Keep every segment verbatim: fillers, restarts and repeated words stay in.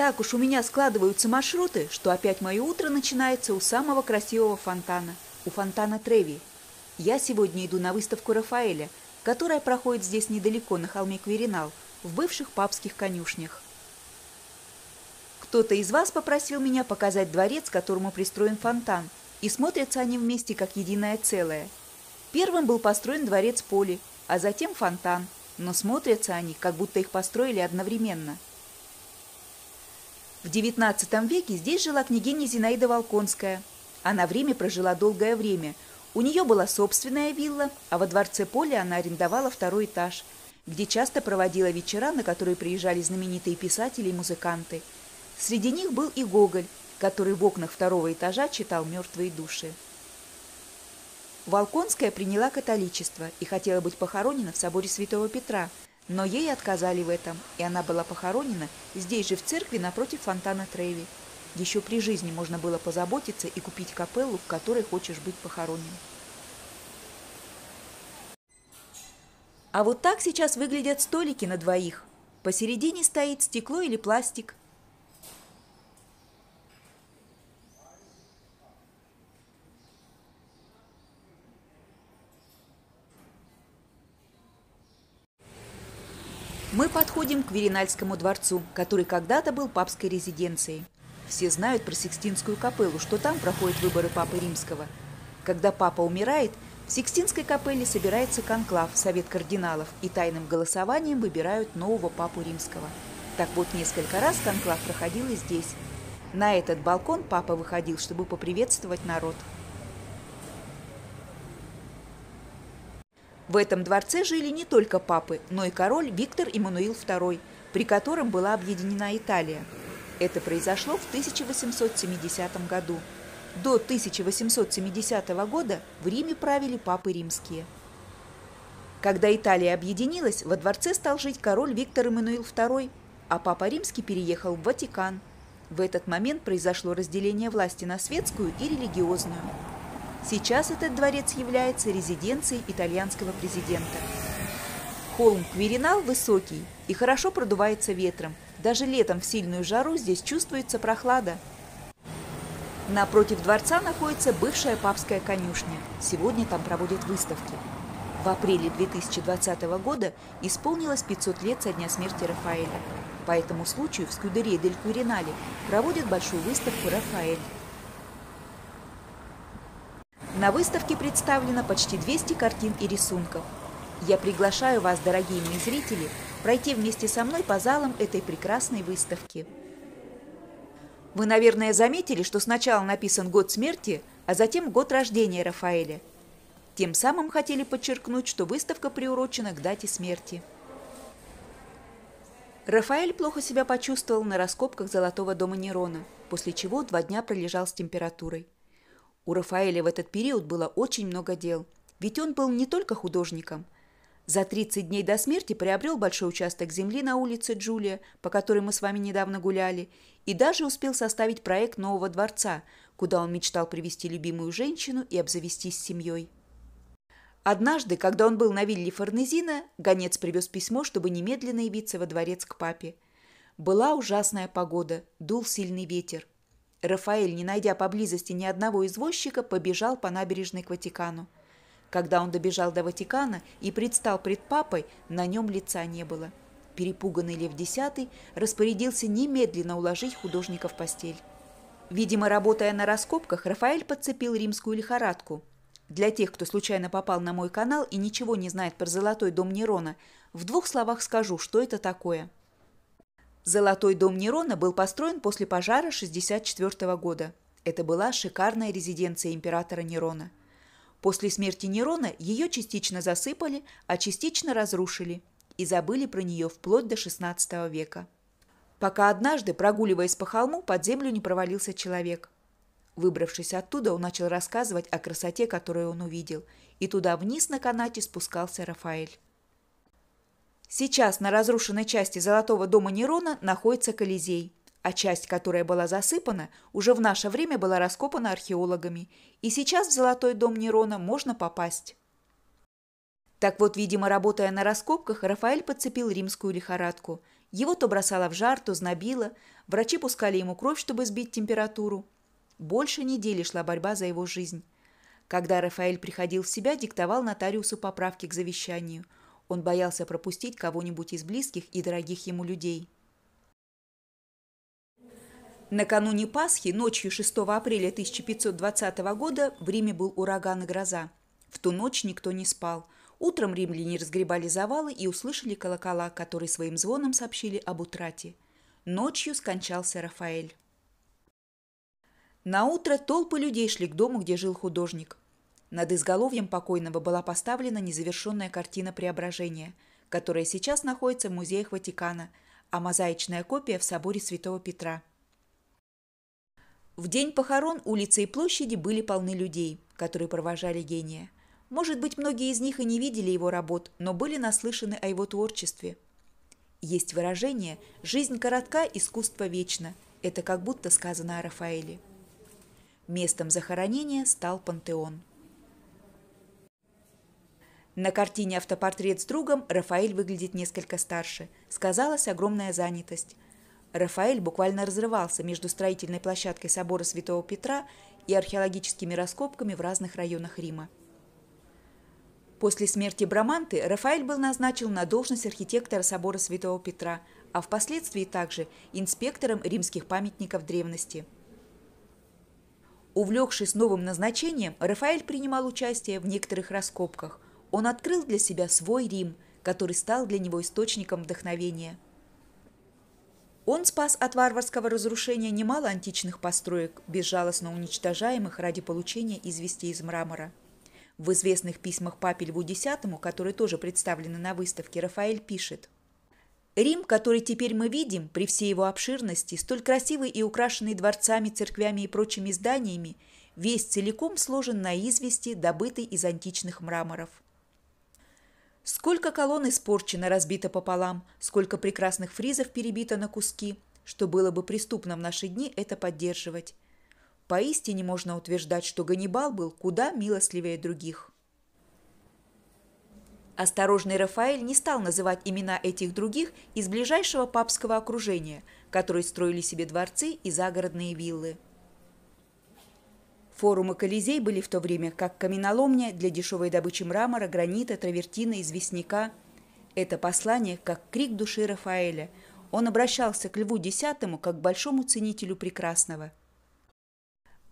Так уж у меня складываются маршруты, что опять мое утро начинается у самого красивого фонтана, у фонтана Треви. Я сегодня иду на выставку Рафаэля, которая проходит здесь недалеко, на холме Квиринал, в бывших папских конюшнях. Кто-то из вас попросил меня показать дворец, к которому пристроен фонтан, и смотрятся они вместе как единое целое. Первым был построен дворец Поли, а затем фонтан, но смотрятся они, как будто их построили одновременно. В девятнадцатом веке здесь жила княгиня Зинаида Волконская. Она в Риме прожила долгое время. У нее была собственная вилла, а во дворце Поли она арендовала второй этаж, где часто проводила вечера, на которые приезжали знаменитые писатели и музыканты. Среди них был и Гоголь, который в окнах второго этажа читал «Мертвые души». Волконская приняла католичество и хотела быть похоронена в соборе Святого Петра, но ей отказали в этом, и она была похоронена здесь же в церкви напротив фонтана Треви. Еще при жизни можно было позаботиться и купить капеллу, в которой хочешь быть похоронен. А вот так сейчас выглядят столики на двоих. Посередине стоит стекло или пластик. Мы подходим к Квиринальскому дворцу, который когда-то был папской резиденцией. Все знают про Сикстинскую капеллу, что там проходят выборы Папы Римского. Когда Папа умирает, в Сикстинской капелле собирается конклав, совет кардиналов, и тайным голосованием выбирают нового Папу Римского. Так вот, несколько раз конклав проходил и здесь. На этот балкон Папа выходил, чтобы поприветствовать народ. В этом дворце жили не только папы, но и король Виктор Эммануил второй, при котором была объединена Италия. Это произошло в тысяча восемьсот семидесятом году. До тысяча восемьсот семидесятого года в Риме правили папы римские. Когда Италия объединилась, во дворце стал жить король Виктор Эммануил второй, а папа римский переехал в Ватикан. В этот момент произошло разделение власти на светскую и религиозную. Сейчас этот дворец является резиденцией итальянского президента. Холм Квиринал высокий и хорошо продувается ветром. Даже летом в сильную жару здесь чувствуется прохлада. Напротив дворца находится бывшая папская конюшня. Сегодня там проводят выставки. В апреле две тысячи двадцатого года исполнилось пятьсот лет со дня смерти Рафаэля. По этому случаю в Скудерее дель Квиринале проводят большую выставку «Рафаэль». На выставке представлено почти двести картин и рисунков. Я приглашаю вас, дорогие мои зрители, пройти вместе со мной по залам этой прекрасной выставки. Вы, наверное, заметили, что сначала написан год смерти, а затем год рождения Рафаэля. Тем самым хотели подчеркнуть, что выставка приурочена к дате смерти. Рафаэль плохо себя почувствовал на раскопках Золотого дома Нерона, после чего два дня пролежал с температурой. У Рафаэля в этот период было очень много дел, ведь он был не только художником. За тридцать дней до смерти приобрел большой участок земли на улице Джулия, по которой мы с вами недавно гуляли, и даже успел составить проект нового дворца, куда он мечтал привести любимую женщину и обзавестись семьей. Однажды, когда он был на вилле Фарнезина, гонец привез письмо, чтобы немедленно явиться во дворец к папе. Была ужасная погода, дул сильный ветер. Рафаэль, не найдя поблизости ни одного извозчика, побежал по набережной к Ватикану. Когда он добежал до Ватикана и предстал пред папой, на нем лица не было. Перепуганный Лев X распорядился немедленно уложить художника в постель. Видимо, работая на раскопках, Рафаэль подцепил римскую лихорадку. Для тех, кто случайно попал на мой канал и ничего не знает про Золотой дом Нерона, в двух словах скажу, что это такое. Золотой дом Нерона был построен после пожара шестьдесят четвёртого года. Это была шикарная резиденция императора Нерона. После смерти Нерона ее частично засыпали, а частично разрушили и забыли про нее вплоть до шестнадцатого века. Пока однажды, прогуливаясь по холму, под землю не провалился человек. Выбравшись оттуда, он начал рассказывать о красоте, которую он увидел, и туда вниз на канате спускался Рафаэль. Сейчас на разрушенной части Золотого дома Нерона находится Колизей, а часть, которая была засыпана, уже в наше время была раскопана археологами, и сейчас в Золотой дом Нерона можно попасть. Так вот, видимо, работая на раскопках, Рафаэль подцепил римскую лихорадку, Его то бросало в жар, то знобило, врачи пускали ему кровь, чтобы сбить температуру. Больше недели шла борьба за его жизнь. Когда Рафаэль приходил в себя, диктовал нотариусу поправки к завещанию. Он боялся пропустить кого-нибудь из близких и дорогих ему людей. Накануне Пасхи, ночью шестого апреля тысяча пятьсот двадцатого года, в Риме был ураган и гроза. В ту ночь никто не спал. Утром римляне разгребали завалы и услышали колокола, которые своим звоном сообщили об утрате. Ночью скончался Рафаэль. Наутро толпы людей шли к дому, где жил художник. Над изголовьем покойного была поставлена незавершенная картина Преображения, которая сейчас находится в музеях Ватикана, а мозаичная копия в соборе Святого Петра. В день похорон улицы и площади были полны людей, которые провожали гения. Может быть, многие из них и не видели его работ, но были наслышаны о его творчестве. Есть выражение «жизнь коротка, искусство вечно». Это как будто сказано о Рафаэле. Местом захоронения стал Пантеон. На картине «Автопортрет с другом» Рафаэль выглядит несколько старше. Сказалась огромная занятость. Рафаэль буквально разрывался между строительной площадкой собора Святого Петра и археологическими раскопками в разных районах Рима. После смерти Браманте Рафаэль был назначен на должность архитектора собора Святого Петра, а впоследствии также инспектором римских памятников древности. Увлекшись новым назначением, Рафаэль принимал участие в некоторых раскопках. Он открыл для себя свой Рим, который стал для него источником вдохновения. Он спас от варварского разрушения немало античных построек, безжалостно уничтожаемых ради получения известий из мрамора. В известных письмах папе Льву Десятому, которые тоже представлены на выставке, Рафаэль пишет: «Рим, который теперь мы видим, при всей его обширности, столь красивый и украшенный дворцами, церквями и прочими зданиями, весь целиком сложен на извести, добытой из античных мраморов. Сколько колонн испорчено, разбито пополам, сколько прекрасных фризов перебито на куски, что было бы преступно в наши дни это поддерживать. Поистине можно утверждать, что Ганнибал был куда милостливее других». Осторожный Рафаэль не стал называть имена этих других из ближайшего папского окружения, которые строили себе дворцы и загородные виллы. Форум и Колизей были в то время как каменоломня для дешевой добычи мрамора, гранита, травертина, известняка. Это послание как крик души Рафаэля. Он обращался к Льву Десятому как к большому ценителю прекрасного.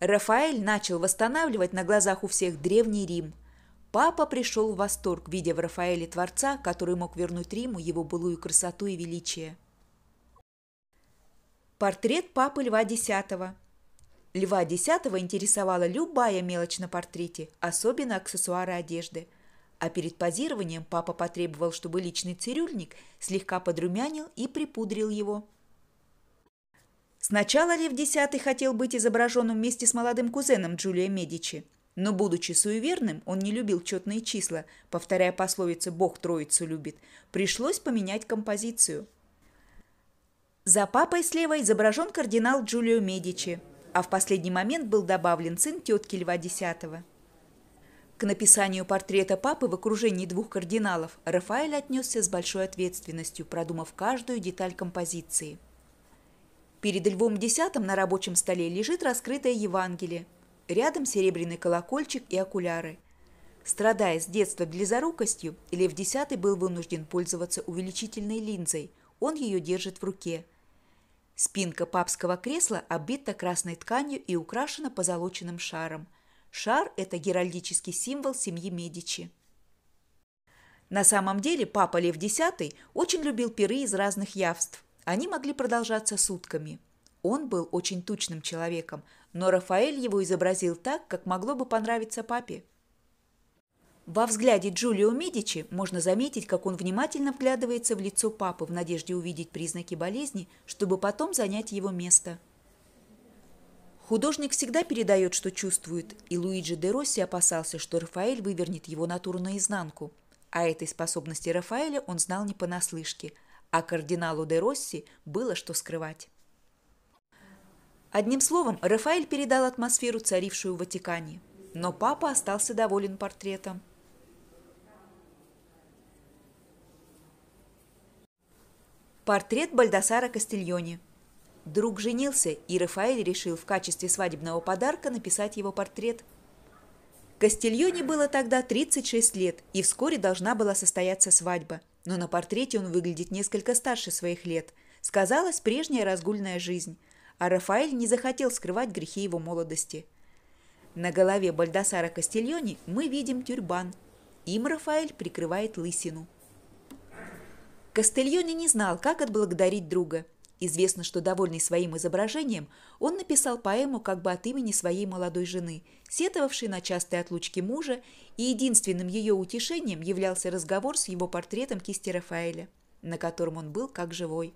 Рафаэль начал восстанавливать на глазах у всех древний Рим. Папа пришел в восторг, видя в Рафаэле творца, который мог вернуть Риму его былую красоту и величие. Портрет папы Льва Десятого. Льва Десятого интересовала любая мелочь на портрете, особенно аксессуары одежды. А перед позированием папа потребовал, чтобы личный цирюльник слегка подрумянил и припудрил его. Сначала Лев Десятый хотел быть изображен вместе с молодым кузеном Джулио Медичи, но, будучи суеверным, он не любил четные числа, повторяя пословицу «Бог Троицу любит», пришлось поменять композицию. За папой слева изображен кардинал Джулио Медичи, а в последний момент был добавлен сын тетки Льва Десятого. К написанию портрета папы в окружении двух кардиналов Рафаэль отнесся с большой ответственностью, продумав каждую деталь композиции. Перед Львом Десятым на рабочем столе лежит раскрытое Евангелие, рядом серебряный колокольчик и окуляры. Страдая с детства близорукостью, Лев Десятый был вынужден пользоваться увеличительной линзой, он ее держит в руке. Спинка папского кресла обита красной тканью и украшена позолоченным шаром. Шар – это геральдический символ семьи Медичи. На самом деле папа Лев Десятый очень любил пиры из разных явств. Они могли продолжаться сутками. Он был очень тучным человеком, но Рафаэль его изобразил так, как могло бы понравиться папе. Во взгляде Джулио Медичи можно заметить, как он внимательно вглядывается в лицо папы в надежде увидеть признаки болезни, чтобы потом занять его место. Художник всегда передает, что чувствует, и Луиджи де Росси опасался, что Рафаэль вывернет его натуру наизнанку. О этой способности Рафаэля он знал не понаслышке, а кардиналу де Росси было что скрывать. Одним словом, Рафаэль передал атмосферу, царившую в Ватикане, но папа остался доволен портретом. Портрет Бальдасара Кастильони. Друг женился, и Рафаэль решил в качестве свадебного подарка написать его портрет. Кастильони было тогда тридцать шесть лет, и вскоре должна была состояться свадьба. Но на портрете он выглядит несколько старше своих лет. Сказалась прежняя разгульная жизнь, а Рафаэль не захотел скрывать грехи его молодости. На голове Бальдасара Кастильони мы видим тюрбан. Им Рафаэль прикрывает лысину. Кастильони не знал, как отблагодарить друга. Известно, что, довольный своим изображением, он написал поэму как бы от имени своей молодой жены, сетовавшей на частые отлучки мужа, и единственным ее утешением являлся разговор с его портретом кисти Рафаэля, на котором он был как живой.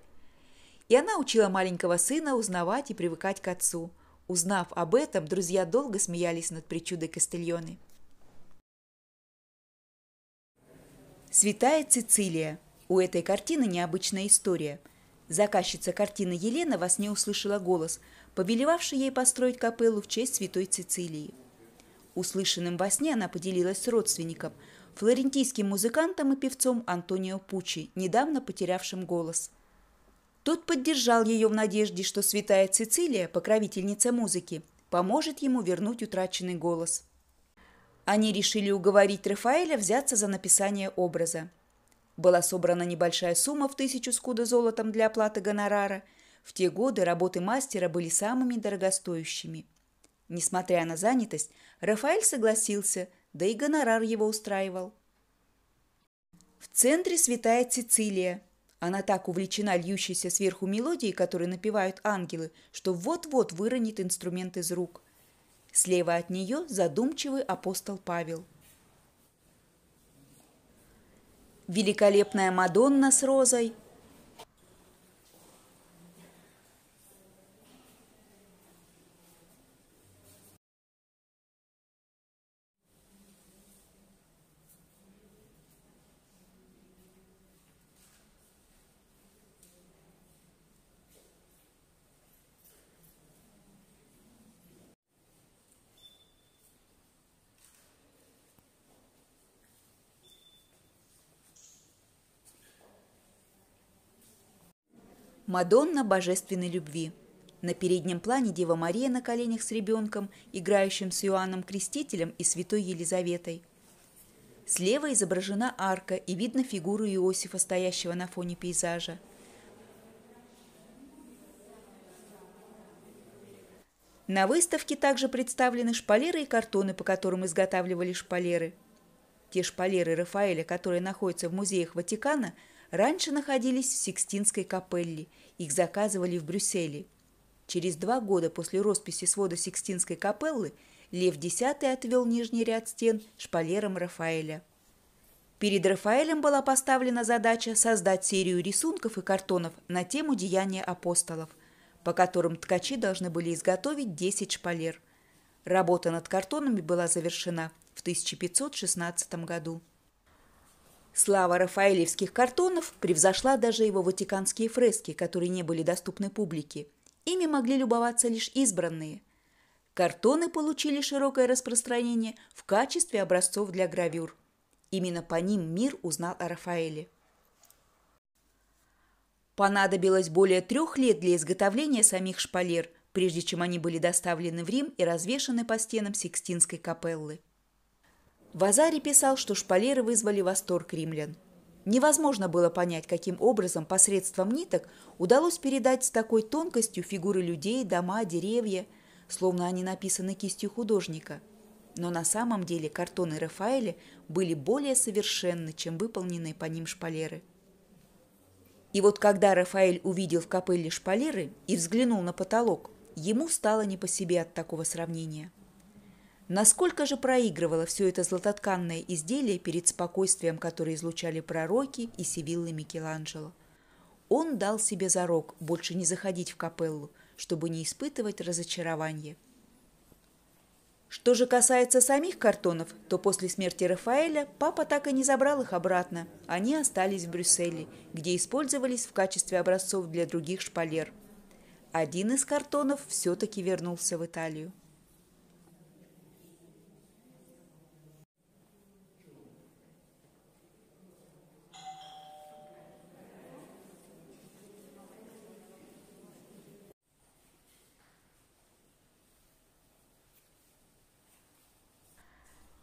И она учила маленького сына узнавать и привыкать к отцу. Узнав об этом, друзья долго смеялись над причудой Кастильони. Святая Цицилия. У этой картины необычная история. Заказчица картины Елена во сне услышала голос, повелевавший ей построить капеллу в честь святой Цицилии. Услышанным во сне она поделилась с родственником, флорентийским музыкантом и певцом Антонио Пуччи, недавно потерявшим голос. Тот поддержал ее в надежде, что святая Цицилия, покровительница музыки, поможет ему вернуть утраченный голос. Они решили уговорить Рафаэля взяться за написание образа. Была собрана небольшая сумма в тысячу скудо золотом для оплаты гонорара. В те годы работы мастера были самыми дорогостоящими. Несмотря на занятость, Рафаэль согласился, да и гонорар его устраивал. В центре святая Цицилия. Она так увлечена льющейся сверху мелодией, которую напевают ангелы, что вот-вот выронит инструмент из рук. Слева от нее задумчивый апостол Павел. Великолепная Мадонна с розой. Мадонна божественной любви. На переднем плане Дева Мария на коленях с ребенком, играющим с Иоанном Крестителем и святой Елизаветой. Слева изображена арка, и видно фигуру Иосифа, стоящего на фоне пейзажа. На выставке также представлены шпалеры и картоны, по которым изготавливали шпалеры. Те шпалеры Рафаэля, которые находятся в музеях Ватикана, раньше находились в Сикстинской капелле, их заказывали в Брюсселе. Через два года после росписи свода Сикстинской капеллы Лев X отвел нижний ряд стен шпалерам Рафаэля. Перед Рафаэлем была поставлена задача создать серию рисунков и картонов на тему деяния апостолов, по которым ткачи должны были изготовить десять шпалер. Работа над картонами была завершена в тысяча пятьсот шестнадцатом году. Слава рафаэлевских картонов превзошла даже его ватиканские фрески, которые не были доступны публике. Ими могли любоваться лишь избранные. Картоны получили широкое распространение в качестве образцов для гравюр. Именно по ним мир узнал о Рафаэле. Понадобилось более трех лет для изготовления самих шпалер, прежде чем они были доставлены в Рим и развешаны по стенам Сикстинской капеллы. Вазари писал, что шпалеры вызвали восторг римлян. Невозможно было понять, каким образом посредством ниток удалось передать с такой тонкостью фигуры людей, дома, деревья, словно они написаны кистью художника. Но на самом деле картоны Рафаэля были более совершенны, чем выполненные по ним шпалеры. И вот когда Рафаэль увидел в капелле шпалеры и взглянул на потолок, ему стало не по себе от такого сравнения. Насколько же проигрывало все это златотканное изделие перед спокойствием, которое излучали пророки и сивиллы Микеланджело. Он дал себе зарок больше не заходить в капеллу, чтобы не испытывать разочарования. Что же касается самих картонов, то после смерти Рафаэля папа так и не забрал их обратно. Они остались в Брюсселе, где использовались в качестве образцов для других шпалер. Один из картонов все-таки вернулся в Италию.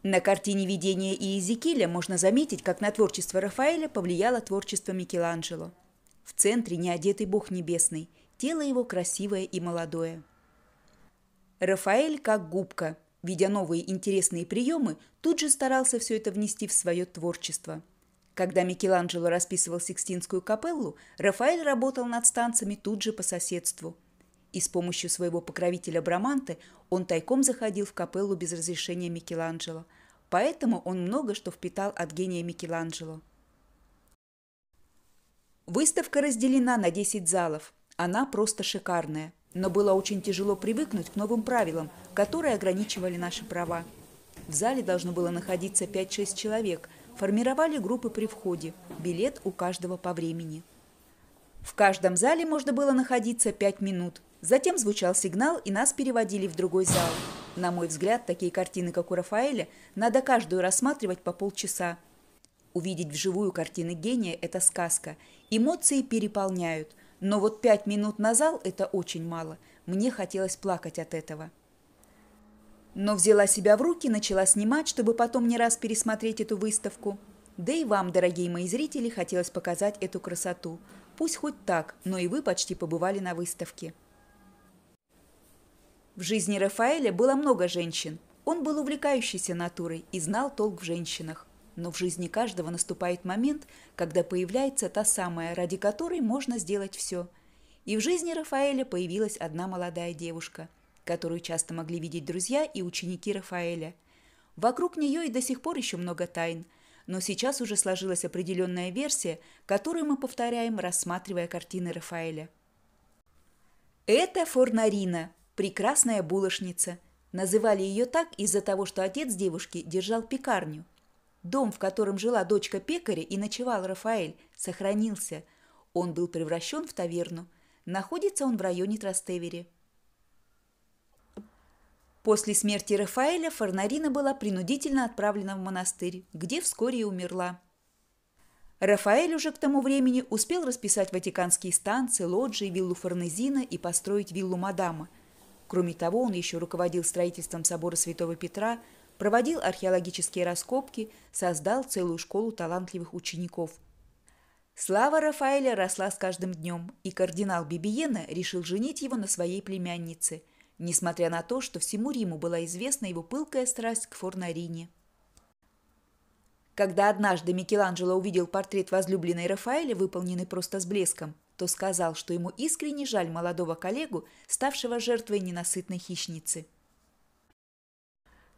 На картине «Видение Иезекииля» можно заметить, как на творчество Рафаэля повлияло творчество Микеланджело. В центре неодетый Бог Небесный, тело его красивое и молодое. Рафаэль как губка, видя новые интересные приемы, тут же старался все это внести в свое творчество. Когда Микеланджело расписывал Сикстинскую капеллу, Рафаэль работал над станциями тут же по соседству. И с помощью своего покровителя Браманте он тайком заходил в капеллу без разрешения Микеланджело, поэтому он много что впитал от гения Микеланджело. Выставка разделена на десять залов. Она просто шикарная. Но было очень тяжело привыкнуть к новым правилам, которые ограничивали наши права. В зале должно было находиться пять-шесть человек. Формировали группы при входе. Билет у каждого по времени. В каждом зале можно было находиться пять минут. Затем звучал сигнал, и нас переводили в другой зал. На мой взгляд, такие картины, как у Рафаэля, надо каждую рассматривать по полчаса. Увидеть вживую картины гения – это сказка. Эмоции переполняют. Но вот пять минут на зал – это очень мало. Мне хотелось плакать от этого. Но взяла себя в руки, начала снимать, чтобы потом не раз пересмотреть эту выставку. Да и вам, дорогие мои зрители, хотелось показать эту красоту. Пусть хоть так, но и вы почти побывали на выставке. В жизни Рафаэля было много женщин. Он был увлекающейся натурой и знал толк в женщинах. Но в жизни каждого наступает момент, когда появляется та самая, ради которой можно сделать все. И в жизни Рафаэля появилась одна молодая девушка, которую часто могли видеть друзья и ученики Рафаэля. Вокруг нее и до сих пор еще много тайн, но сейчас уже сложилась определенная версия, которую мы повторяем, рассматривая картины Рафаэля. Это Форнарина, прекрасная булочница. Называли ее так из-за того, что отец девушки держал пекарню. Дом, в котором жила дочка пекаря и ночевал Рафаэль, сохранился. Он был превращен в таверну. Находится он в районе Трастевере. После смерти Рафаэля Форнарина была принудительно отправлена в монастырь, где вскоре и умерла. Рафаэль уже к тому времени успел расписать ватиканские станции, лоджии, виллу Фарнезина и построить виллу Мадама. Кроме того, он еще руководил строительством собора Святого Петра, проводил археологические раскопки, создал целую школу талантливых учеников. Слава Рафаэля росла с каждым днем, и кардинал Бибиена решил женить его на своей племяннице, несмотря на то, что всему Риму была известна его пылкая страсть к Форнарине. Когда однажды Микеланджело увидел портрет возлюбленной Рафаэля, выполненный просто с блеском, то сказал, что ему искренне жаль молодого коллегу, ставшего жертвой ненасытной хищницы.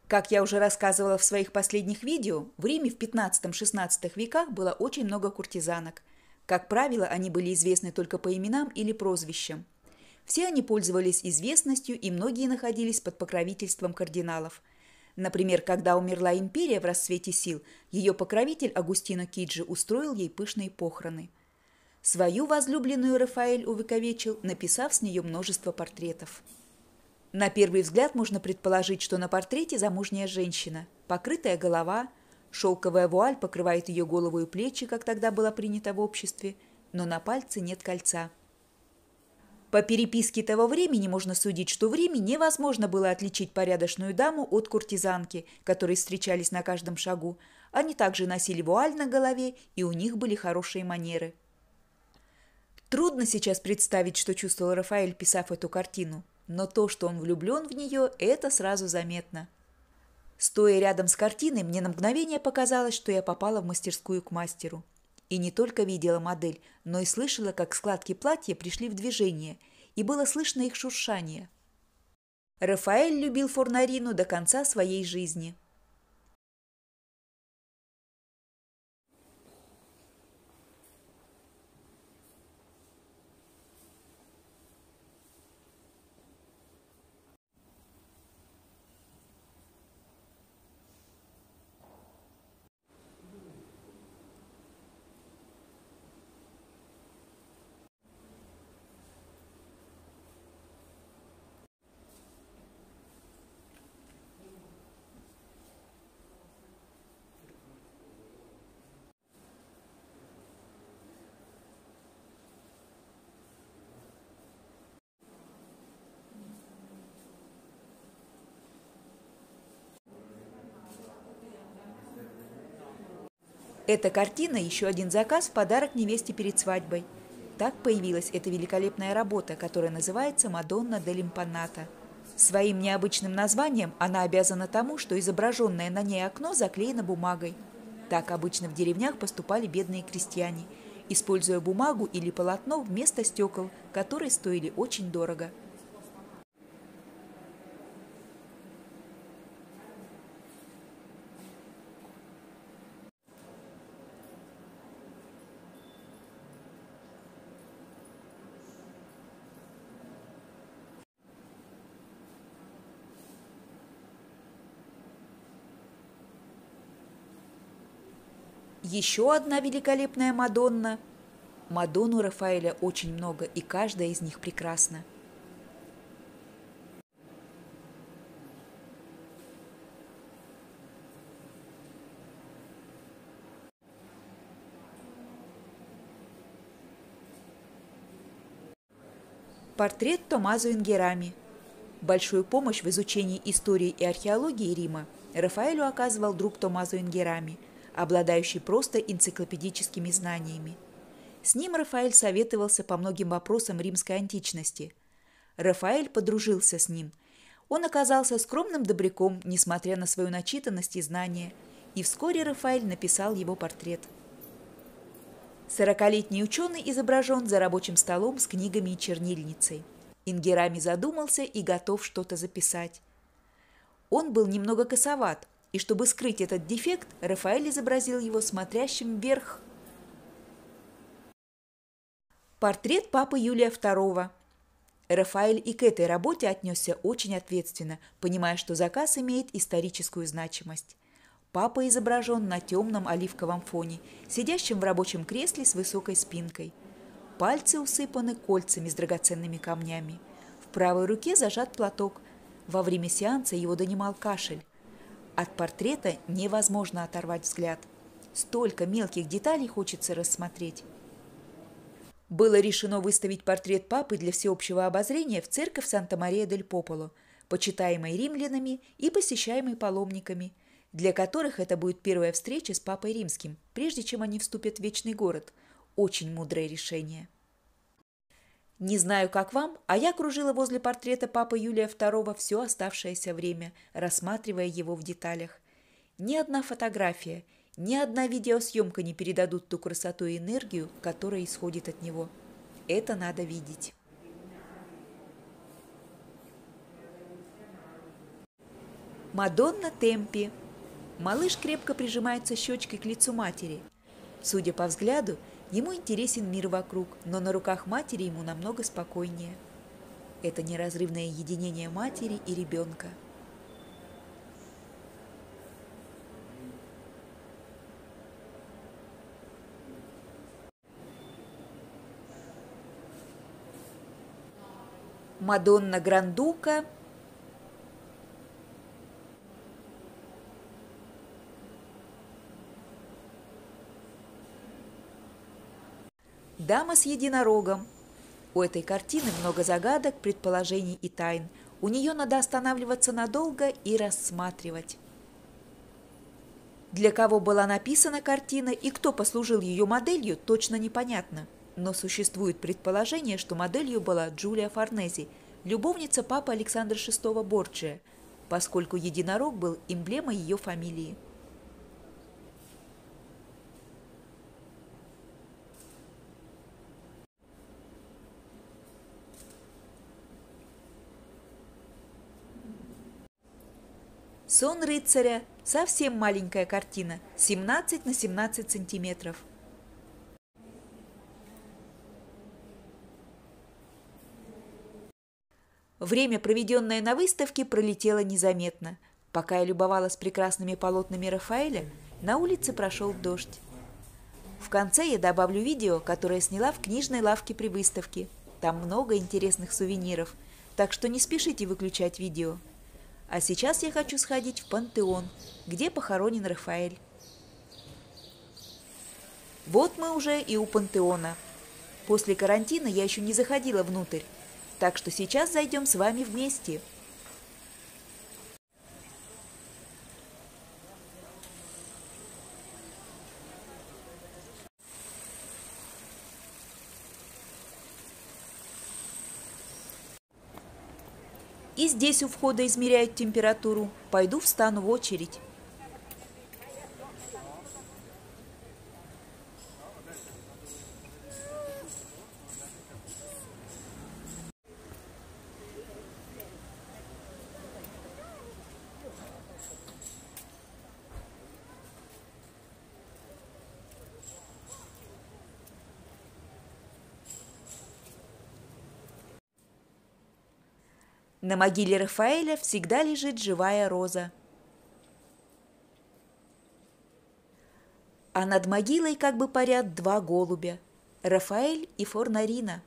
Как я уже рассказывала в своих последних видео, в Риме в пятнадцатом-шестнадцатом веках было очень много куртизанок. Как правило, они были известны только по именам или прозвищам. Все они пользовались известностью, и многие находились под покровительством кардиналов. Например, когда умерла империя в расцвете сил, ее покровитель Агустино Киджи устроил ей пышные похороны. Свою возлюбленную Рафаэль увековечил, написав с нее множество портретов. На первый взгляд можно предположить, что на портрете замужняя женщина, покрытая голова, шелковая вуаль покрывает ее голову и плечи, как тогда было принято в обществе, но на пальце нет кольца. По переписке того времени можно судить, что в Риме невозможно было отличить порядочную даму от куртизанки, которые встречались на каждом шагу. Они также носили вуаль на голове, и у них были хорошие манеры. Трудно сейчас представить, что чувствовал Рафаэль, писав эту картину. Но то, что он влюблен в нее, это сразу заметно. Стоя рядом с картиной, мне на мгновение показалось, что я попала в мастерскую к мастеру. И не только видела модель, но и слышала, как складки платья пришли в движение, и было слышно их шуршание. Рафаэль любил Форнарину до конца своей жизни. Эта картина – еще один заказ в подарок невесте перед свадьбой. Так появилась эта великолепная работа, которая называется «Мадонна дель-Импанната». Своим необычным названием она обязана тому, что изображенное на ней окно заклеено бумагой. Так обычно в деревнях поступали бедные крестьяне, используя бумагу или полотно вместо стекол, которые стоили очень дорого. Еще одна великолепная Мадонна. Мадонн у Рафаэля очень много, и каждая из них прекрасна. Портрет Томазо Ингерами. Большую помощь в изучении истории и археологии Рима Рафаэлю оказывал друг Томазо Ингерами, обладающий просто энциклопедическими знаниями. С ним Рафаэль советовался по многим вопросам римской античности. Рафаэль подружился с ним. Он оказался скромным добряком, несмотря на свою начитанность и знания, и вскоре Рафаэль написал его портрет. Сорокалетний ученый изображен за рабочим столом с книгами и чернильницей. Ингерами задумался и готов что-то записать. Он был немного косоват, и чтобы скрыть этот дефект, Рафаэль изобразил его смотрящим вверх. Портрет папы Юлия второго. Рафаэль и к этой работе отнесся очень ответственно, понимая, что заказ имеет историческую значимость. Папа изображен на темном оливковом фоне, сидящем в рабочем кресле с высокой спинкой. Пальцы усыпаны кольцами с драгоценными камнями. В правой руке зажат платок. Во время сеанса его донимал кашель. От портрета невозможно оторвать взгляд. Столько мелких деталей хочется рассмотреть. Было решено выставить портрет папы для всеобщего обозрения в церковь Санта-Мария-дель-Пополо, почитаемой римлянами и посещаемой паломниками, для которых это будет первая встреча с папой римским, прежде чем они вступят в вечный город. Очень мудрое решение. Не знаю, как вам, а я кружила возле портрета папы Юлия второго все оставшееся время, рассматривая его в деталях. Ни одна фотография, ни одна видеосъемка не передадут ту красоту и энергию, которая исходит от него. Это надо видеть. Мадонна Темпи. Малыш крепко прижимается щечкой к лицу матери. Судя по взгляду, ему интересен мир вокруг, но на руках матери ему намного спокойнее. Это неразрывное единение матери и ребенка. Мадонна Грандука. Дама с единорогом. У этой картины много загадок, предположений и тайн. У нее надо останавливаться надолго и рассматривать. Для кого была написана картина и кто послужил ее моделью, точно непонятно. Но существует предположение, что моделью была Джулия Фарнези, любовница папы Александра шестого Борджия, поскольку единорог был эмблемой ее фамилии. Сон рыцаря. Совсем маленькая картина, семнадцать на семнадцать сантиметров. Время, проведенное на выставке, пролетело незаметно. Пока я любовалась прекрасными полотнами Рафаэля, на улице прошел дождь. В конце я добавлю видео, которое сняла в книжной лавке при выставке. Там много интересных сувениров, так что не спешите выключать видео. А сейчас я хочу сходить в Пантеон, где похоронен Рафаэль. Вот мы уже и у Пантеона. После карантина я еще не заходила внутрь, так что сейчас зайдем с вами вместе. И здесь у входа измеряют температуру. Пойду встану в очередь. На могиле Рафаэля всегда лежит живая роза. А над могилой как бы парят два голубя – Рафаэль и Форнарина.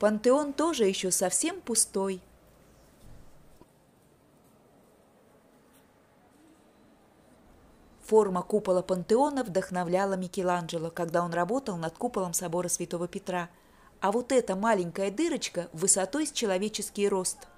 Пантеон тоже еще совсем пустой. Форма купола Пантеона вдохновляла Микеланджело, когда он работал над куполом собора Святого Петра. А вот эта маленькая дырочка высотой с человеческий рост.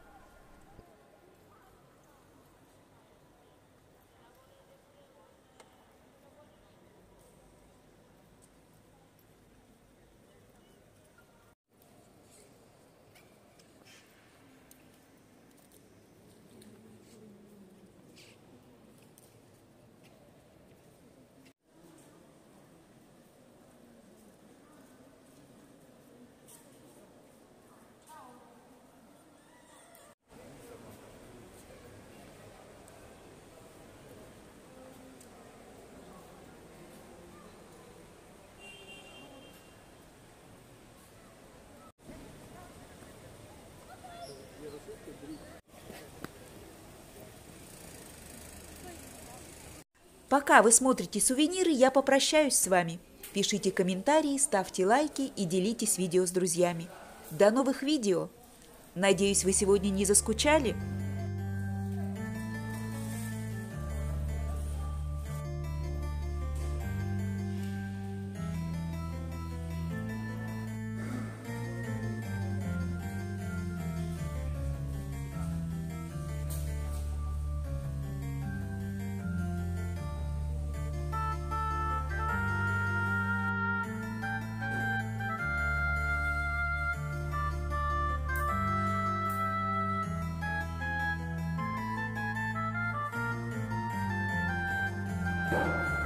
Пока вы смотрите сувениры, я попрощаюсь с вами. Пишите комментарии, ставьте лайки и делитесь видео с друзьями. До новых видео! Надеюсь, вы сегодня не заскучали? Yeah.